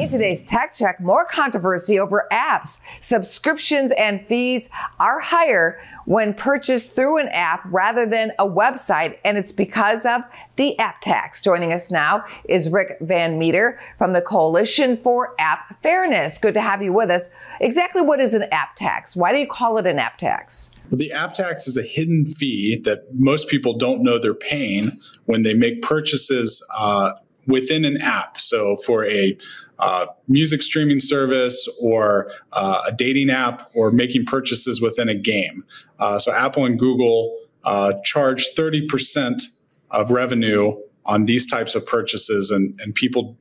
In today's Tech Check, more controversy over apps. Subscriptions and fees are higher when purchased through an app rather than a website, and it's because of the app tax. Joining us now is Rick Van Meter from the Coalition for App Fairness. Good to have you with us. Exactly what is an app tax? Why do you call it an app tax? The app tax is a hidden fee that most people don't know they're paying when they make purchases within an app. So for a music streaming service or a dating app or making purchases within a game. So Apple and Google charge 30% of revenue on these types of purchases, and people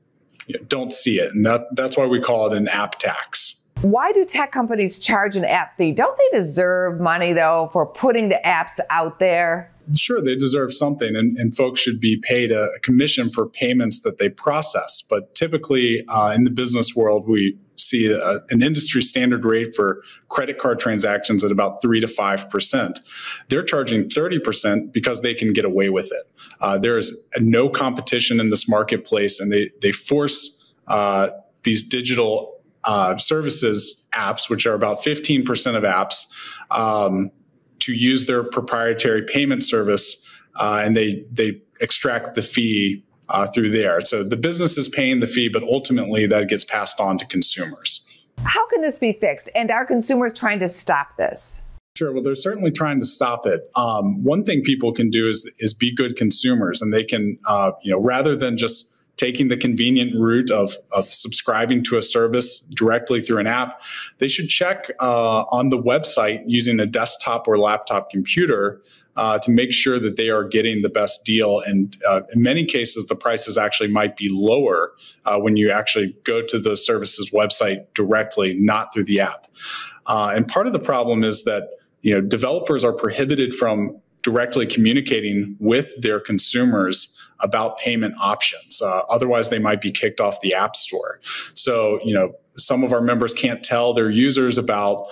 don't see it. And that's why we call it an app tax. Why do tech companies charge an app fee? Don't they deserve money, though, for putting the apps out there? Sure, they deserve something, and folks should be paid a commission for payments that they process. But typically in the business world, we see an industry standard rate for credit card transactions at about 3 to 5%. They're charging 30% because they can get away with it. There is no competition in this marketplace, and they force these digital services apps, which are about 15% of apps, to use their proprietary payment service, and they extract the fee through there. So the business is paying the fee, but ultimately that gets passed on to consumers. How can this be fixed? And are consumers trying to stop this? Sure. Well, they're certainly trying to stop it. One thing people can do is be good consumers, and they can, rather than just taking the convenient route of subscribing to a service directly through an app, they should check on the website using a desktop or laptop computer to make sure that they are getting the best deal. And in many cases, the prices actually might be lower when you actually go to the service's website directly, not through the app. And part of the problem is that developers are prohibited from directly communicating with their consumers about payment options. Otherwise, they might be kicked off the App Store. So, some of our members can't tell their users about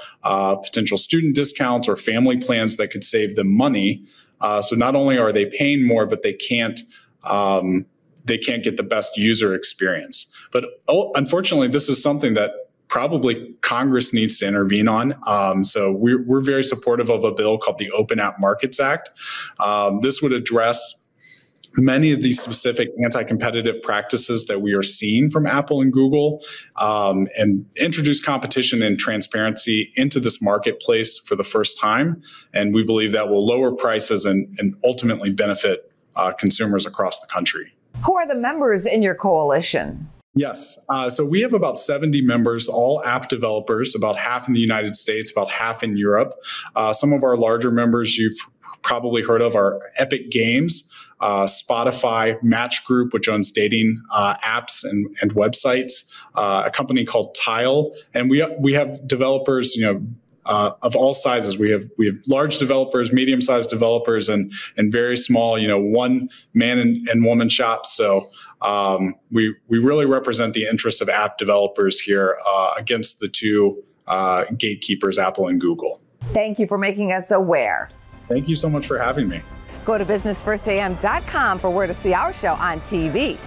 potential student discounts or family plans that could save them money. So not only are they paying more, but they can't get the best user experience. But unfortunately, this is something that probably Congress needs to intervene on. So we're very supportive of a bill called the Open App Markets Act. This would address many of these specific anti-competitive practices that we are seeing from Apple and Google, and introduce competition and transparency into this marketplace for the first time. And we believe that will lower prices and ultimately benefit consumers across the country. Who are the members in your coalition? Yes. So we have about 70 members, all app developers, about half in the United States, about half in Europe. Some of our larger members you've probably heard of are Epic Games, Spotify, Match Group, which owns dating apps and websites, a company called Tile. And we have developers, of all sizes. We have large developers, medium-sized developers, and very small, one-man and woman shops. So we really represent the interests of app developers here against the two gatekeepers, Apple and Google. Thank you for making us aware. Thank you so much for having me. Go to businessfirstam.com for where to see our show on TV.